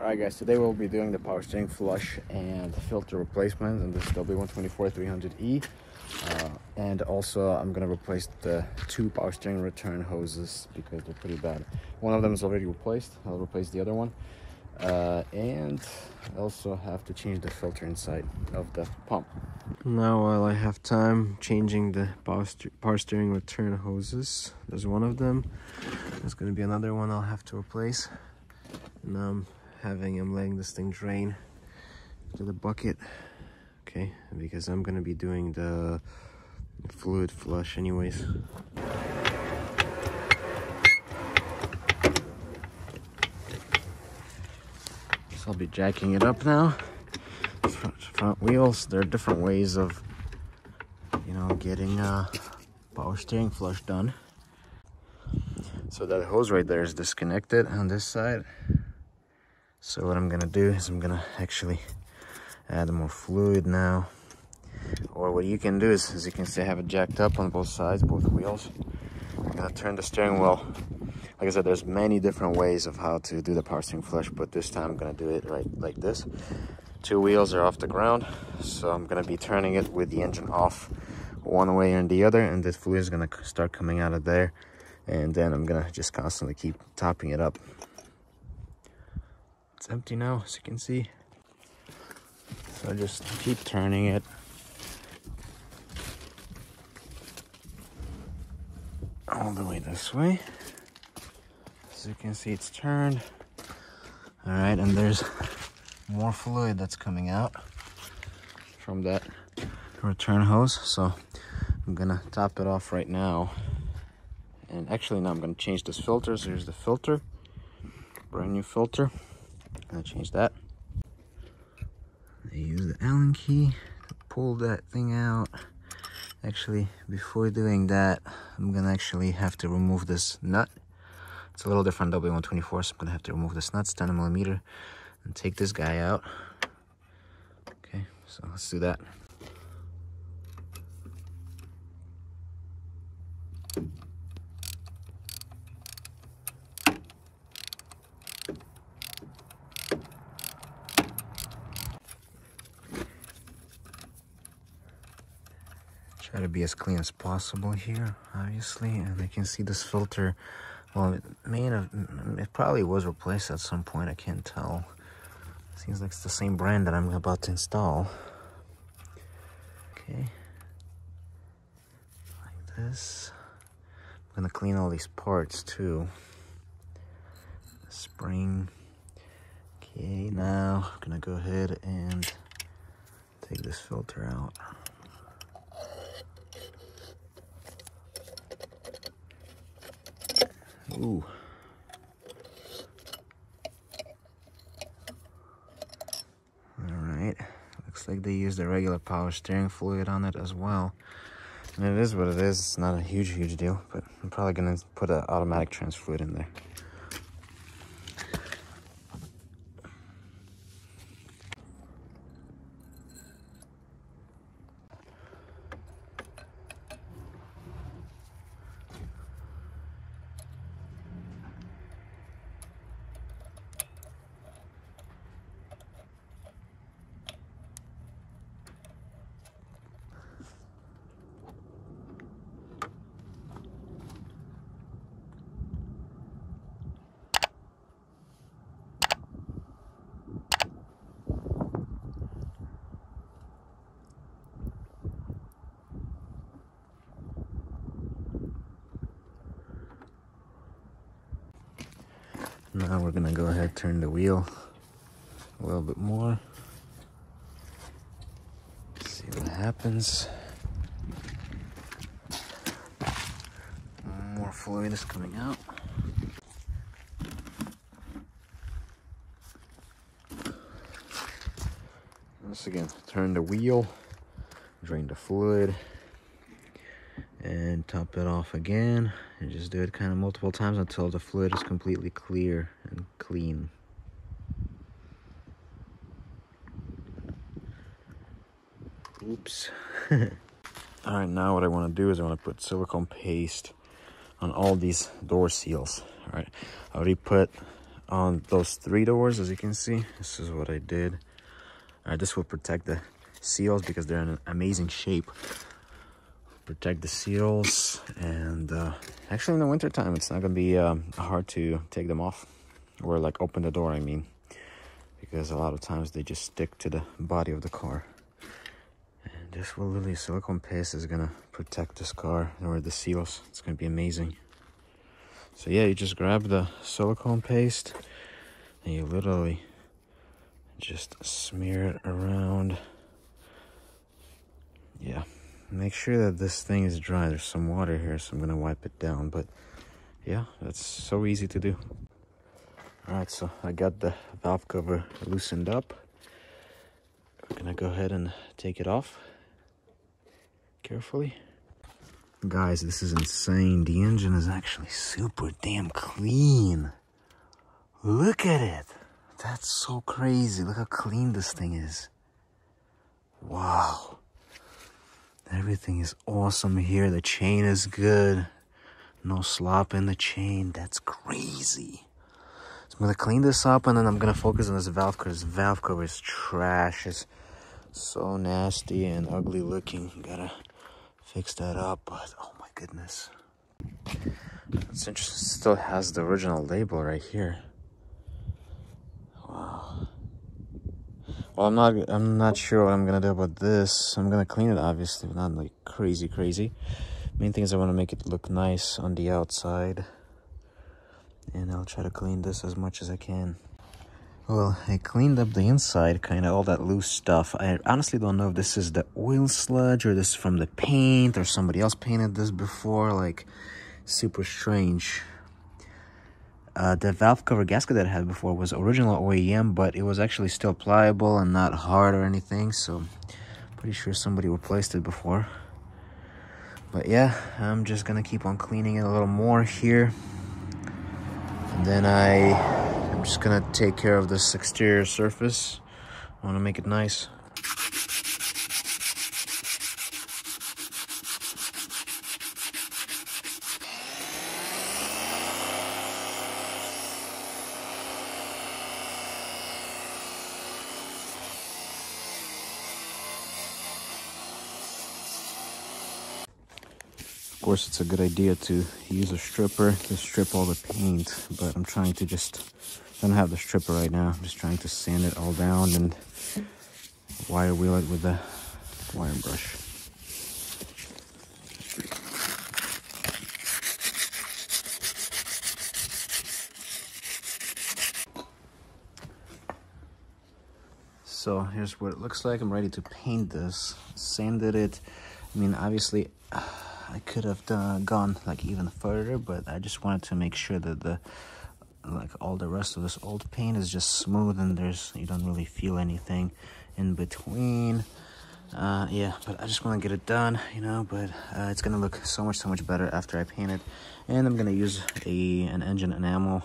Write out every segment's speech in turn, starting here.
Alright guys, today we'll be doing the power steering flush and filter replacement, and this is W124-300E. And also I'm going to replace the two power steering return hoses because they're pretty bad. One of them is already replaced, I'll replace the other one. And I also have to change the filter inside of the pump. Now while I have time, changing the power steering return hoses. There's one of them, there's going to be another one I'll have to replace. And I'm letting this thing drain to the bucket, okay, because I'm gonna be doing the fluid flush anyways. So I'll be jacking it up now. Front wheels, there are different ways of, you know, getting power steering flush done. So that hose right there is disconnected on this side. So what I'm gonna do is I'm gonna actually add more fluid now. Or what you can do is, as you can see, I have it jacked up on both sides, both wheels. I'm gonna turn the steering wheel. Like I said, there's many different ways of how to do the power steering flush, but this time I'm gonna do it right like this. Two wheels are off the ground, so I'm gonna be turning it with the engine off one way and the other, and this fluid is gonna start coming out of there, and then I'm gonna just constantly keep topping it up. It's empty now, as you can see. So I just keep turning it. All the way this way. As you can see, it's turned. All right, and there's more fluid that's coming out from that return hose. So I'm gonna top it off right now. And actually now I'm gonna change this filter. So here's the filter, brand new filter. Gonna change that. I use the Allen key to pull that thing out. Actually, before doing that, I'm gonna actually have to remove this nut. It's a little different W124, so I'm gonna have to remove this nut. It's 10 mm, and take this guy out. Okay, so let's do that. Try to be as clean as possible here, obviously, and I can see this filter. Well, it probably was replaced at some point. I can't tell. Seems like it's the same brand that I'm about to install. Okay, like this. I'm gonna clean all these parts too. The spring. Okay, now I'm gonna go ahead and take this filter out. Ooh. Alright, looks like they used the regular power steering fluid on it as well. And it is what it is, it's not a huge deal, but I'm probably gonna put an automatic transfer fluid in there. Now we're gonna go ahead, turn the wheel a little bit more. See what happens. More fluid is coming out. Once again, turn the wheel, drain the fluid, and top it off again, and just do it kind of multiple times until the fluid is completely clear and clean. Oops. All right, now what I want to do is I want to put silicone paste on all these door seals. All right, I already put on those three doors. As you can see, this is what I did. This will protect the seals because they're in an amazing shape. Protect the seals, and actually in the winter time it's not gonna be hard to take them off, or like open the door, I mean, because a lot of times they just stick to the body of the car. And this will really, silicone paste is gonna protect this car or the seals. It's gonna be amazing. So yeah, you just grab the silicone paste and you literally just smear it around. Yeah, make sure that this thing is dry. There's some water here, so I'm gonna wipe it down, but yeah, that's so easy to do. All right, so I got the valve cover loosened up. I'm gonna go ahead and take it off carefully. Guys, this is insane. The engine is actually super damn clean. Look at it. That's so crazy. Look how clean this thing is. Wow. Everything is awesome here. The chain is good. No slop in the chain. That's crazy. So I'm going to clean this up, and then I'm going to focus on this valve cover. This valve cover is trash. It's so nasty and ugly looking. You gotta fix that up, but oh my goodness. It's interesting, it still has the original label right here. Wow. Well, I'm not sure what I'm gonna do about this. I'm gonna clean it, obviously, but not like crazy. Main thing is I want to make it look nice on the outside, and I'll try to clean this as much as I can. Well, I cleaned up the inside, kind of all that loose stuff. I honestly don't know if this is the oil sludge or this is from the paint, or somebody else painted this before. Like, super strange. The valve cover gasket that I had before was original OEM, but it was actually still pliable and not hard or anything. So, pretty sure somebody replaced it before. But yeah, I'm just gonna keep on cleaning it a little more here. And then I'm just gonna take care of this exterior surface. I want to make it nice. Of course, it's a good idea to use a stripper to strip all the paint, but I'm trying to just... I don't have the stripper right now. I'm just trying to sand it all down and wire wheel it with the wire brush. So here's what it looks like. I'm ready to paint this. Sanded it. I mean, obviously, I could have gone like even further, but I just wanted to make sure that the... like all the rest of this old paint is just smooth, and you don't really feel anything in between. Yeah, but I just want to get it done, you know. But it's gonna look so much better after I paint it. And I'm gonna use an engine enamel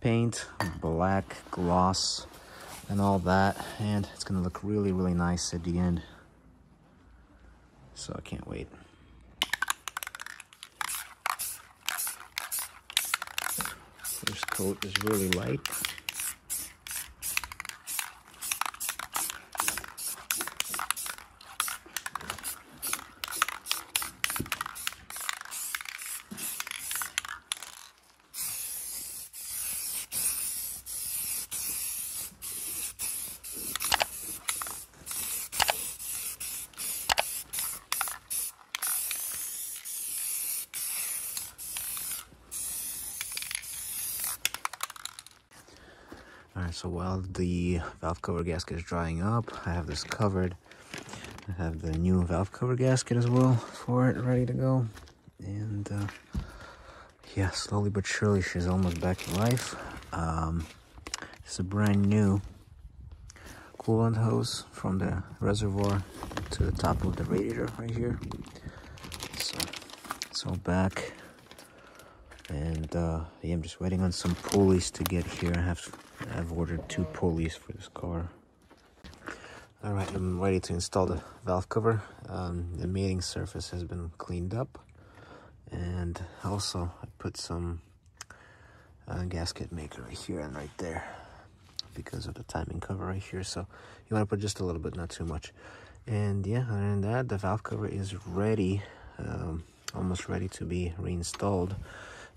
paint, black gloss and all that, and it's gonna look really nice at the end. So I can't wait. First coat is really light. Alright, so while the valve cover gasket is drying up, I have this covered. I have the new valve cover gasket as well for it, ready to go. And yeah, slowly but surely she's almost back to life. It's a brand new coolant hose from the reservoir to the top of the radiator right here. So it's all back. And yeah, I'm just waiting on some pulleys to get here. I've ordered 2 pulleys for this car. All right, I'm ready to install the valve cover. The mating surface has been cleaned up, and also I put some gasket maker right here and right there because of the timing cover right here. So you want to put just a little bit, not too much. And yeah, other than that, the valve cover is ready, almost ready to be reinstalled,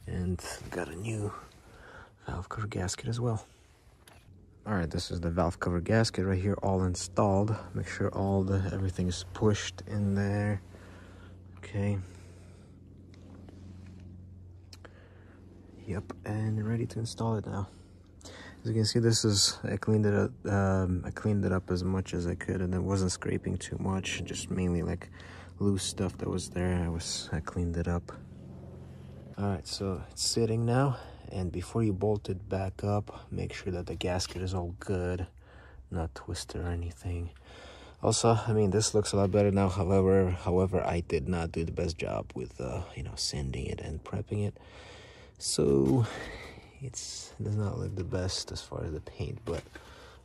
and got a new valve cover gasket as well. All right, this is the valve cover gasket right here, all installed. Make sure all the everything is pushed in there. Okay. Yep, and ready to install it now. As you can see, this is, I cleaned it up as much as I could, and it wasn't scraping too much, just mainly like loose stuff that was there. I cleaned it up. All right, so it's sitting now, and before you bolt it back up, make sure that the gasket is all good, not twisted or anything. Also, I mean, this looks a lot better now. However, I did not do the best job with, you know, sanding it and prepping it. So it does not look the best as far as the paint, but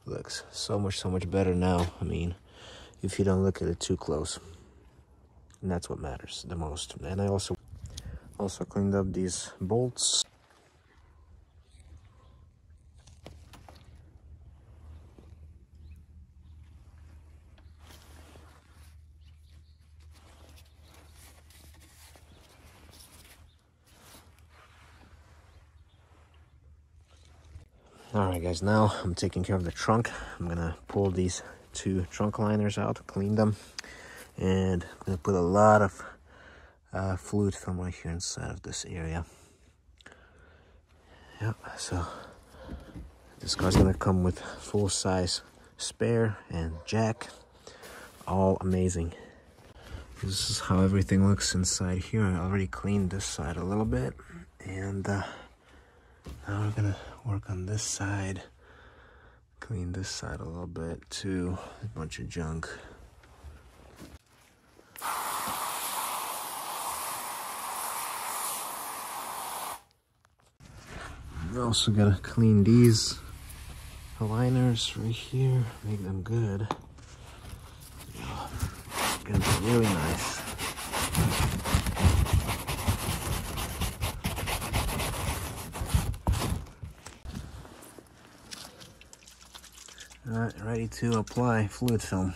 looks so much better now. I mean, if you don't look at it too close, and that's what matters the most. And I also cleaned up these bolts. All right, guys, now I'm taking care of the trunk. I'm gonna pull these two trunk liners out, clean them, and I'm gonna put a lot of fluid film right here inside of this area. Yep, so this car's gonna come with full-size spare and jack, all amazing. This is how everything looks inside here. I already cleaned this side a little bit, and now we're gonna work on this side, clean this side a little bit too, a bunch of junk. Also gotta clean these aligners right here, make them good. It's gonna be really nice. All right, ready to apply fluid film.